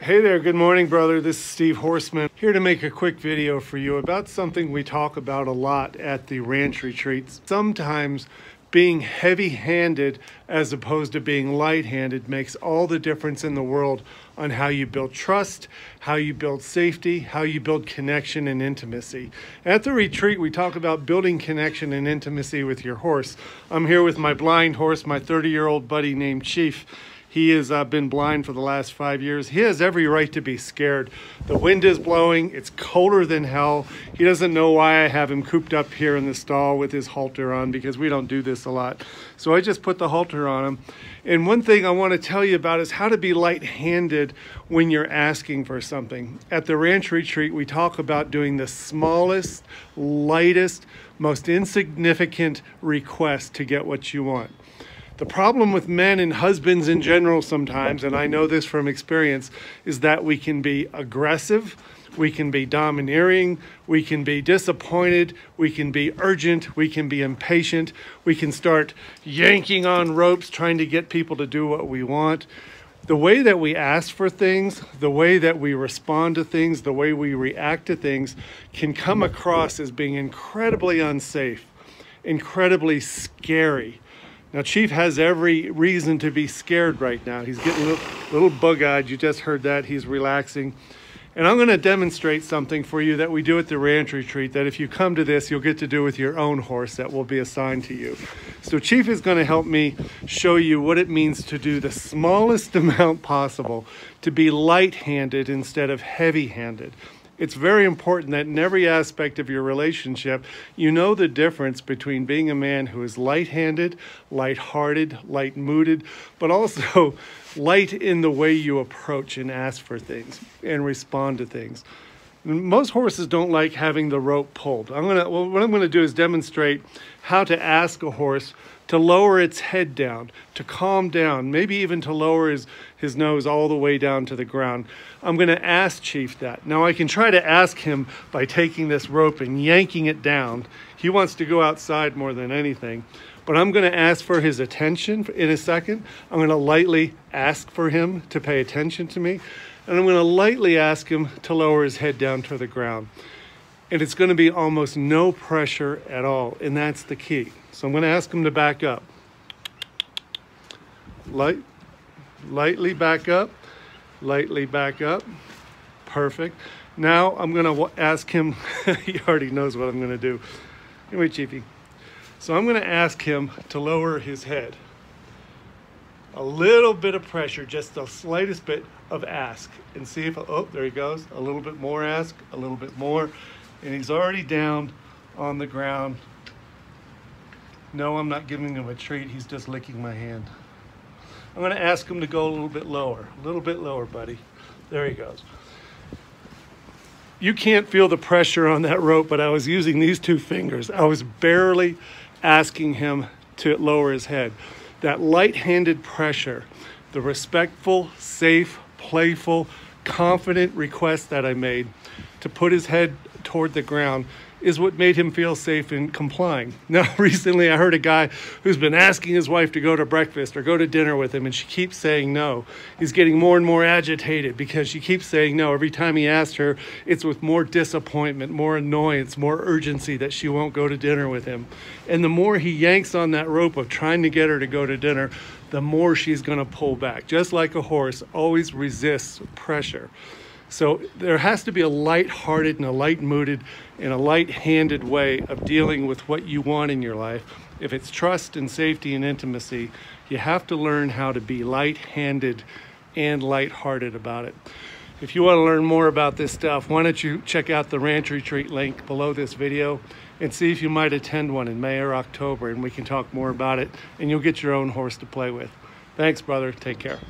Hey there, good morning, brother. This is Steve Horseman, here to make a quick video for you about something we talk about a lot at the ranch retreats. Sometimes being heavy-handed as opposed to being light-handed makes all the difference in the world on how you build trust, how you build safety, how you build connection and intimacy. At the retreat, we talk about building connection and intimacy with your horse. I'm here with my blind horse, my 30-year-old buddy named Chief. He has been blind for the last 5 years. He has every right to be scared. The wind is blowing. It's colder than hell. He doesn't know why I have him cooped up here in the stall with his halter on, because we don't do this a lot. So I just put the halter on him. And one thing I want to tell you about is how to be light-handed when you're asking for something. At the ranch retreat, we talk about doing the smallest, lightest, most insignificant request to get what you want. The problem with men and husbands in general sometimes, and I know this from experience, is that we can be aggressive, we can be domineering, we can be disappointed, we can be urgent, we can be impatient, we can start yanking on ropes trying to get people to do what we want. The way that we ask for things, the way that we respond to things, the way we react to things can come across as being incredibly unsafe, incredibly scary. Now, Chief has every reason to be scared right now. He's getting a little bug-eyed. You just heard that. He's relaxing. And I'm going to demonstrate something for you that we do at the ranch retreat that if you come to this, you'll get to do with your own horse that will be assigned to you. So Chief is going to help me show you what it means to do the smallest amount possible, to be light-handed instead of heavy-handed. It's very important that in every aspect of your relationship, you know the difference between being a man who is light-handed, light-hearted, light-mooded, but also light in the way you approach and ask for things and respond to things. Most horses don't like having the rope pulled. What I'm gonna do is demonstrate how to ask a horse to lower its head down, to calm down, maybe even to lower his nose all the way down to the ground. I'm gonna ask Chief that. Now I can try to ask him by taking this rope and yanking it down. He wants to go outside more than anything, but I'm gonna ask for his attention in a second. I'm gonna lightly ask for him to pay attention to me. And I'm going to lightly ask him to lower his head down to the ground. And it's going to be almost no pressure at all. And that's the key. So I'm going to ask him to back up. Lightly back up. Lightly back up. Perfect. Now I'm going to ask him. He already knows what I'm going to do. Anyway, Chiefy. So I'm going to ask him to lower his head. A little bit of pressure, just the slightest bit of ask, and see if, oh, there he goes, a little bit more ask, a little bit more, and he's already down on the ground. No, I'm not giving him a treat, he's just licking my hand. I'm gonna ask him to go a little bit lower, buddy. There he goes. You can't feel the pressure on that rope, but I was using these two fingers. I was barely asking him to lower his head. That light-handed pressure, the respectful, safe, playful, confident request that I made to put his head toward the ground is what made him feel safe in complying. Now, recently I heard a guy who's been asking his wife to go to breakfast or go to dinner with him, and she keeps saying no. He's getting more and more agitated because she keeps saying no. Every time he asks her, it's with more disappointment, more annoyance, more urgency that she won't go to dinner with him. And the more he yanks on that rope of trying to get her to go to dinner, the more she's going to pull back. Just like a horse always resists pressure. So there has to be a light-hearted and a light-mooded and a light-handed way of dealing with what you want in your life. If it's trust and safety and intimacy, you have to learn how to be light-handed and light-hearted about it. If you want to learn more about this stuff, why don't you check out the Ranch Retreat link below this video and see if you might attend one in May or October, and we can talk more about it, and you'll get your own horse to play with. Thanks, brother. Take care.